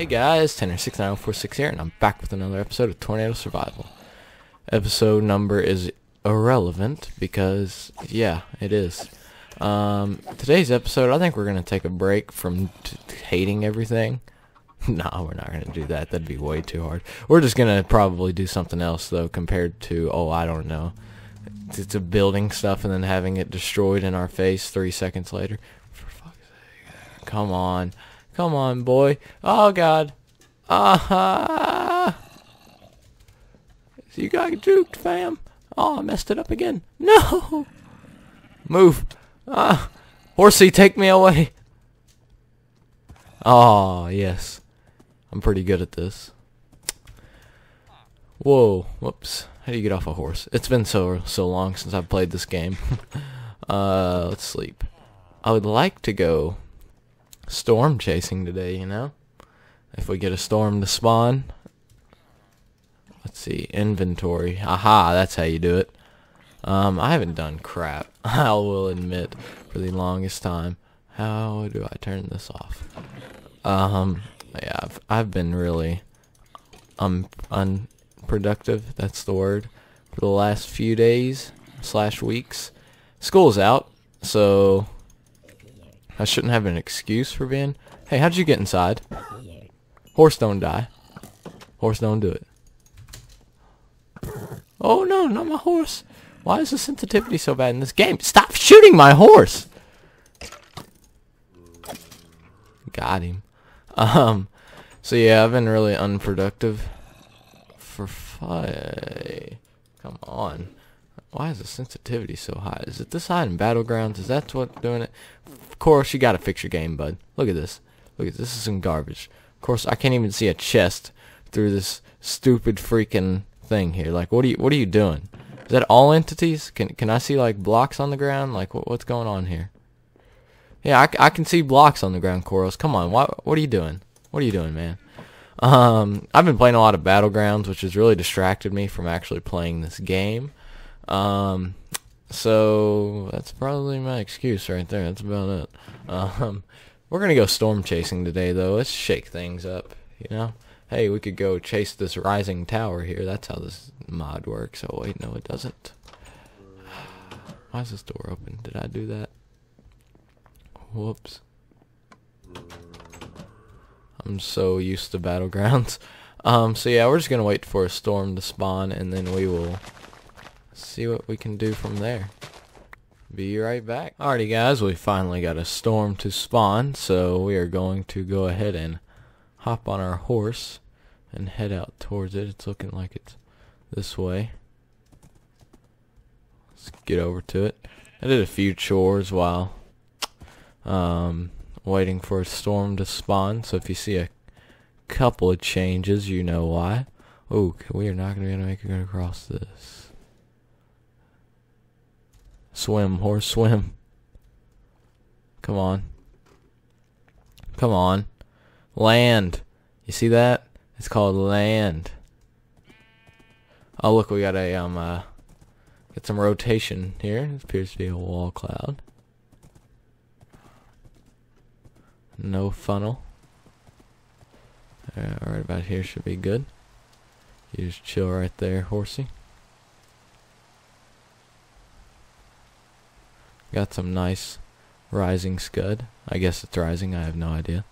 Hey guys, Tanner69046 here, and I'm back with another episode of Tornado Survival. Episode number is irrelevant because, yeah, it is. Today's episode, I think we're going to take a break from hating everything. Nah, we're not going to do that. That'd be way too hard. We're just going to probably do something else, though, compared to, oh, I don't know. It's a building stuff and then having it destroyed in our face 3 seconds later. For fuck's sake. Come on. Come on, boy. Oh, God. You got juked, fam. Oh, I messed it up again. No. Move. Horsey, take me away. Oh, yes. I'm pretty good at this. Whoa. Whoops. How do you get off a horse? It's been so long since I've played this game. Let's sleep. I would like to go storm chasing today, you know? If we get a storm to spawn. Let's see. Inventory. Aha, that's how you do it. I haven't done crap, I will admit, for the longest time. How do I turn this off? Yeah, I've been really unproductive, that's the word, for the last few days / weeks. School's out, so I shouldn't have an excuse for being... Hey, how'd you get inside? Horse don't die. Horse don't do it. Oh no, not my horse. Why is the sensitivity so bad in this game? Stop shooting my horse! Got him. So yeah, I've been really unproductive. For fun. Come on. Why is the sensitivity so high? Is it this high in Battlegrounds? Is that what's doing it? Of course, you gotta fix your game, bud. Look at this. Look at this. This is some garbage. Of course, I can't even see a chest through this stupid freaking thing here. Like, what are you doing? Is that all entities? Can I see like blocks on the ground? Like, what's going on here? Yeah, I can see blocks on the ground, Coros. Come on, what are you doing? What are you doing, man? I've been playing a lot of Battlegrounds, which has really distracted me from actually playing this game. So that's probably my excuse right there. That's about it. We're gonna go storm chasing today, though. Let's shake things up, you know. Hey, we could go chase this rising tower here. That's how this mod works. Oh wait, no, it doesn't. Why is this door open? Did I do that? Whoops. I'm so used to Battlegrounds. So yeah, we're just gonna wait for a storm to spawn, and then we will see what we can do from there. Be right back. Alrighty guys, we finally got a storm to spawn, so we are going to go ahead and hop on our horse and head out towards it. It's looking like it's this way. Let's get over to it. I did a few chores while waiting for a storm to spawn, so if you see a couple of changes, you know why. Oh, we are not going to be able to make it across this. Swim, horse, swim. Come on. Come on. Land. You see that? It's called land. Oh, look, we got a, get some rotation here. It appears to be a wall cloud. No funnel. Right about here should be good. You just chill right there, horsey. Got some nice rising scud. I guess it's rising, I have no idea.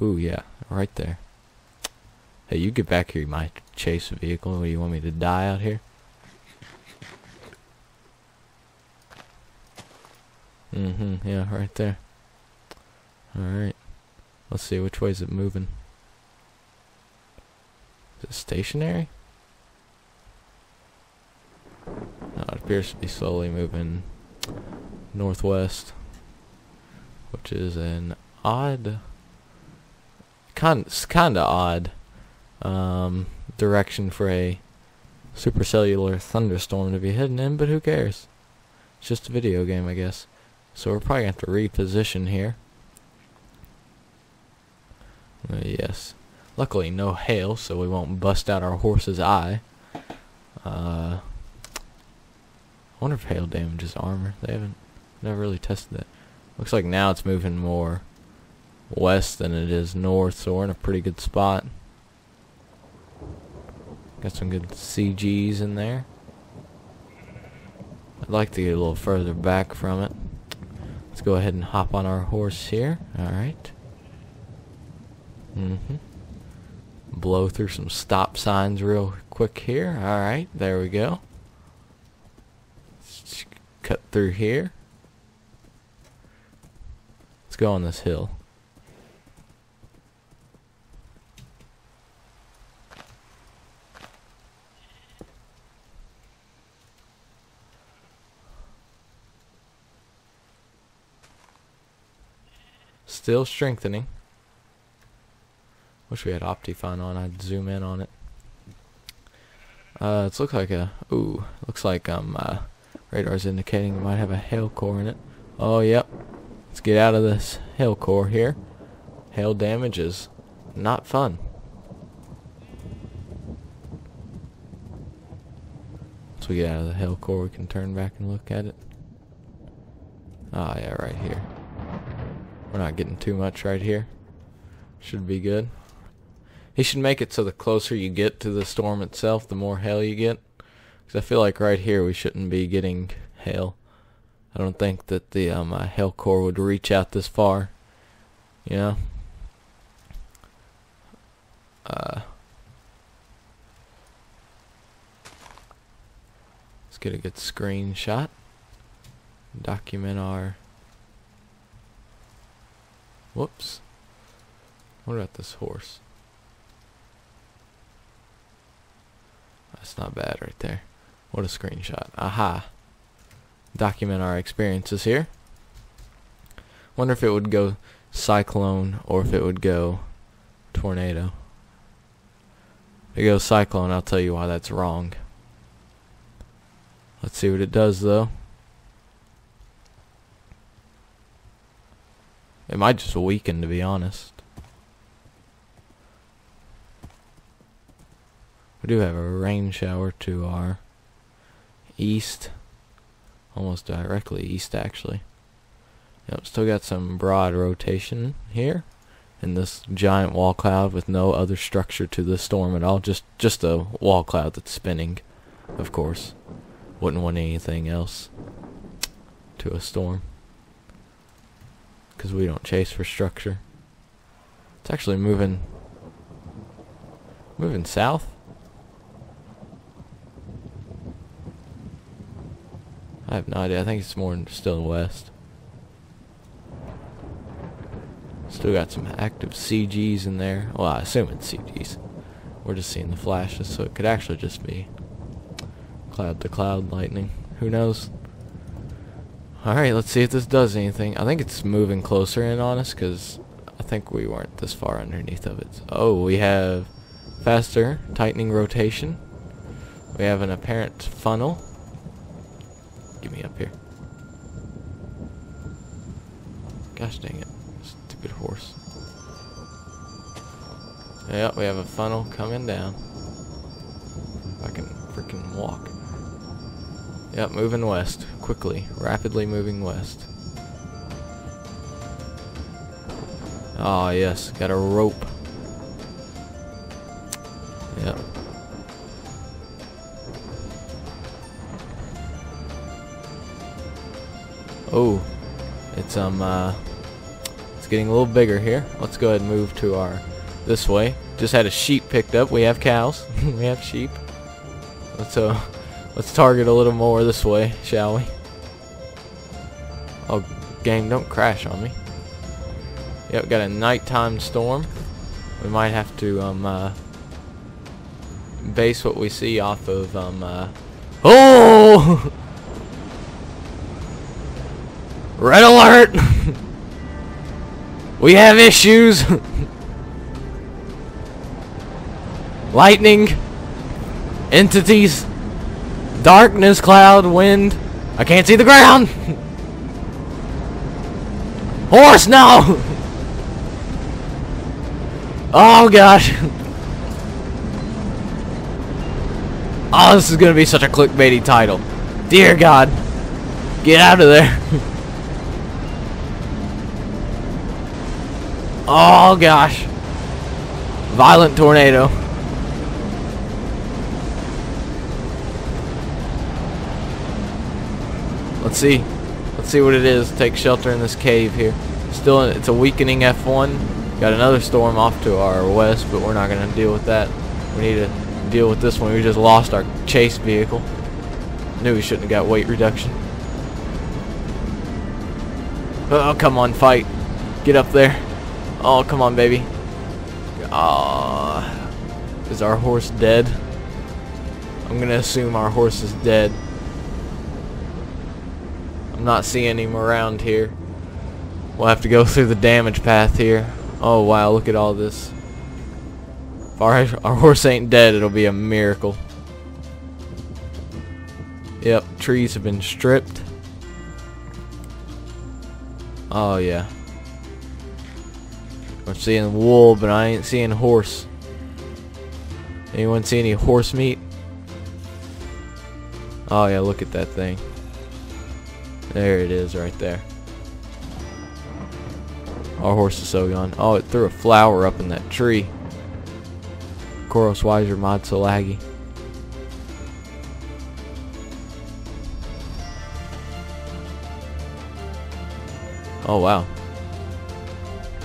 Ooh, yeah, right there. Hey, you get back here, my chase vehicle. What, do you want me to die out here? Yeah, right there. Alright. Let's see, which way is it moving? Is it stationary? Appears to be slowly moving northwest, which is an odd, kinda odd direction for a supercellular thunderstorm to be heading in, but who cares? It's just a video game, I guess. So we're probably going to have to reposition here. Yes. Luckily, no hail, so we won't bust out our horse's eye. I wonder if hail damages armor. They haven't, never really tested that. Looks like now it's moving more west than it is north, so we're in a pretty good spot. Got some good CGs in there. I'd like to get a little further back from it. Let's go ahead and hop on our horse here. Alright. Blow through some stop signs real quick here. Alright, there we go. Let's cut through here. Let's go on this hill. Still strengthening. Wish we had Optifine on. I'd zoom in on it. It looks like a looks like radar's indicating we might have a hail core in it. Oh yep. Let's get out of this hail core here. Hail damage is not fun. Once we get out of the hail core, we can turn back and look at it. Ah yeah, right here. We're not getting too much right here. Should be good. He should make it so the closer you get to the storm itself, the more hail you get. Because I feel like right here we shouldn't be getting hail. I don't think that the hail core would reach out this far. You know? Let's get a good screenshot. Document our... Whoops. What about this horse? That's not bad right there. What a screenshot. Aha. Document our experiences here. Wonder if it would go cyclone or if it would go tornado. If it goes cyclone, I'll tell you why that's wrong. Let's see what it does though. It might just weaken, to be honest. We do have a rain shower to our east. Almost directly east, actually. Yep, still got some broad rotation here. And this giant wall cloud with no other structure to the storm at all. Just a wall cloud that's spinning, of course. Wouldn't want anything else to a storm, because we don't chase for structure. It's actually moving south. I have no idea. I think it's more still west. Still got some active CGs in there. Well, I assume it's CGs. We're just seeing the flashes, so it could actually just be cloud to cloud lightning. Who knows? Alright, let's see if this does anything. I think it's moving closer in on us, because I think we weren't this far underneath of it. Oh, we have faster, tightening rotation. We have an apparent funnel. Get me up here. Gosh dang it. Stupid horse. Yep, we have a funnel coming down. If I can freaking walk. Yep, moving west. Quickly. Rapidly moving west. Ah, yes. Got a rope. Yep. Oh. It's getting a little bigger here. Let's go ahead and move to our... this way. Just had a sheep picked up. We have cows. We have sheep. Let's target a little more this way, shall we? Oh, game, don't crash on me. Yep, got a nighttime storm. We might have to base what we see off of oh! Red alert! We have issues. Lightning entities. Darkness, cloud, wind. I can't see the ground. Horse, no. Oh gosh. Oh, this is gonna be such a clickbaity title. Dear God, get out of there. Oh gosh. Violent tornado. Let's see. Let's see what it is. Take shelter in this cave here. Still, it's a weakening F1. Got another storm off to our west, but we're not going to deal with that. We need to deal with this one. We just lost our chase vehicle. Knew we shouldn't have got weight reduction. Oh, come on, fight. Get up there. Oh, come on, baby. Is our horse dead? I'm going to assume our horse is dead. I'm not seeing him around here. We'll have to go through the damage path here. Oh, wow, look at all this. If our horse ain't dead, it'll be a miracle. Yep, trees have been stripped. Oh, yeah. I'm seeing wool, but I ain't seeing horse. Anyone see any horse meat? Oh, yeah, look at that thing. There it is right there. Our horse is so gone. Oh, it threw a flower up in that tree. Coros, why is your mod so laggy? Oh, wow.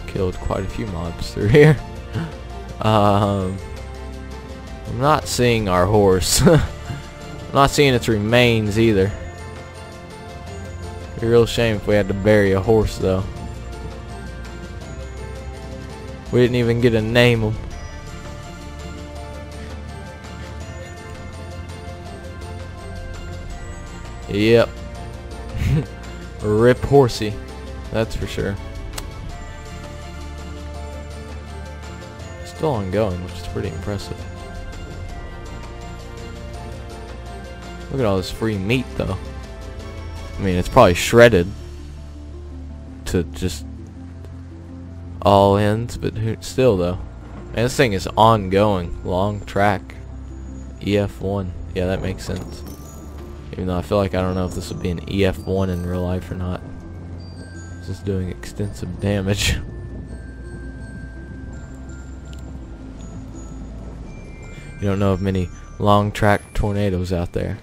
Killed quite a few mobs through here. I'm not seeing our horse. I'm not seeing its remains either. It'd be a real shame if we had to bury a horse, though. We didn't even get to name him. Yep. Rip horsey, that's for sure. Still ongoing, which is pretty impressive. Look at all this free meat, though. I mean, it's probably shredded to just all ends, but still, though. Man, this thing is ongoing. Long track. EF1. Yeah, that makes sense. Even though I feel like I don't know if this would be an EF1 in real life or not. It's just doing extensive damage. You don't know of many long track tornadoes out there.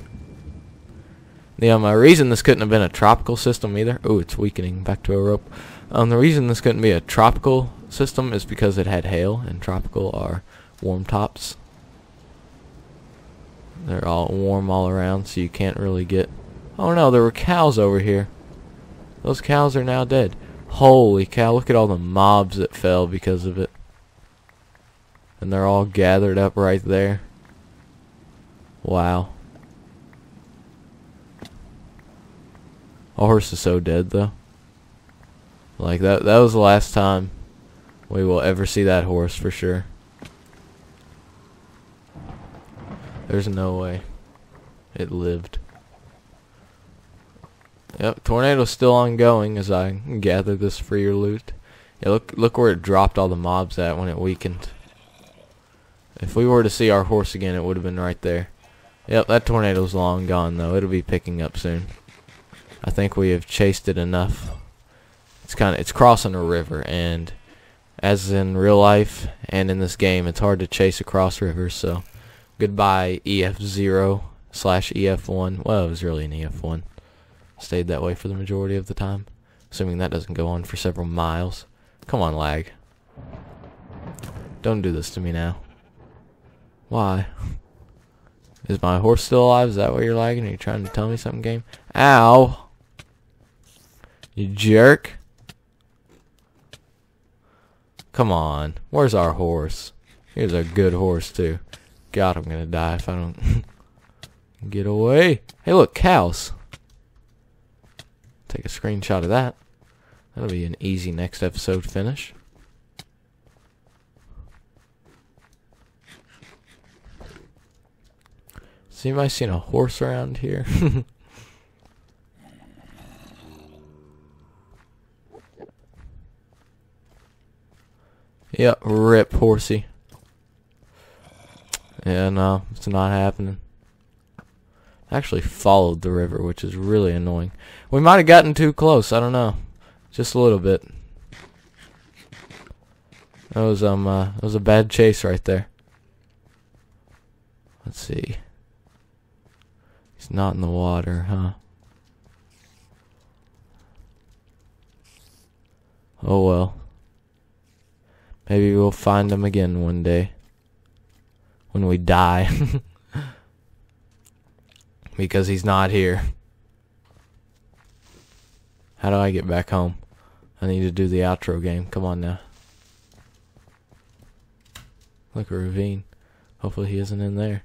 Yeah, my reason this couldn't have been a tropical system either. Ooh, it's weakening. Back to a rope. The reason this couldn't be a tropical system is because it had hail, and tropical are warm tops. They're all warm all around, so you can't really get... Oh no, there were cows over here. Those cows are now dead. Holy cow, look at all the mobs that fell because of it. And they're all gathered up right there. Wow. Our horse is so dead, though. Like, that was the last time we will ever see that horse, for sure. There's no way it lived. Yep, tornado's still ongoing as I gather this freer loot. Yeah, look where it dropped all the mobs at when it weakened. If we were to see our horse again, it would have been right there. Yep, that tornado's long gone, though. It'll be picking up soon. I think we have chased it enough. It's crossing a river, and as in real life and in this game, it's hard to chase across rivers. So, goodbye EF0/EF1. Well, it was really an EF1. Stayed that way for the majority of the time, assuming that doesn't go on for several miles. Come on, lag. Don't do this to me now. Why? Is my horse still alive? Is that what you're lagging? Are you trying to tell me something, game? Ow! You jerk. Come on. Where's our horse? Here's a good horse, too. God, I'm gonna die if I don't... Get away. Hey, look, cows. Take a screenshot of that. That'll be an easy next episode finish. Has anybody seen a horse around here? Yep, rip horsey. Yeah, no, it's not happening. I actually followed the river, which is really annoying. We might have gotten too close, I don't know. Just a little bit. That was a bad chase right there. Let's see. He's not in the water, huh? Oh well. Maybe we'll find him again one day. When we die. Because he's not here. How do I get back home? I need to do the outro game. Come on now. Look, a ravine. Hopefully he isn't in there.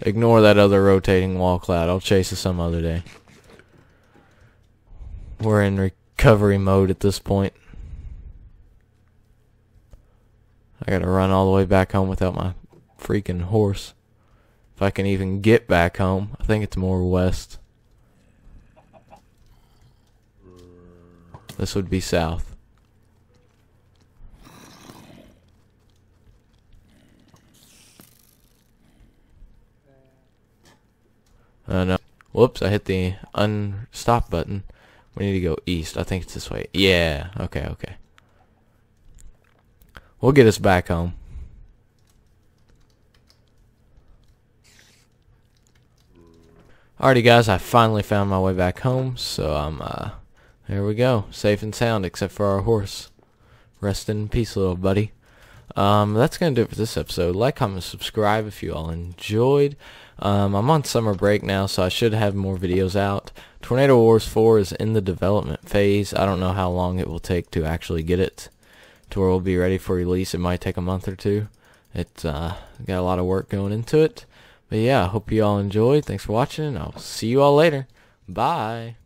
Ignore that other rotating wall cloud. I'll chase it some other day. We're in recovery mode at this point. I gotta run all the way back home without my freaking horse. If I can even get back home. I think it's more west. This would be south. No. Whoops, I hit the unstop button. We need to go east. I think it's this way. Yeah, okay. We'll get us back home. Alrighty guys, I finally found my way back home, so I'm there we go. Safe and sound, except for our horse. Rest in peace, little buddy. That's gonna do it for this episode. Like, comment, subscribe if you all enjoyed. I'm on summer break now, so I should have more videos out. Tornado Wars 4 is in the development phase. I don't know how long it will take to actually get it to where we'll be ready for release. It might take a month or two. It's got a lot of work going into it. But yeah, I hope you all enjoyed. Thanks for watching. I'll see you all later. Bye.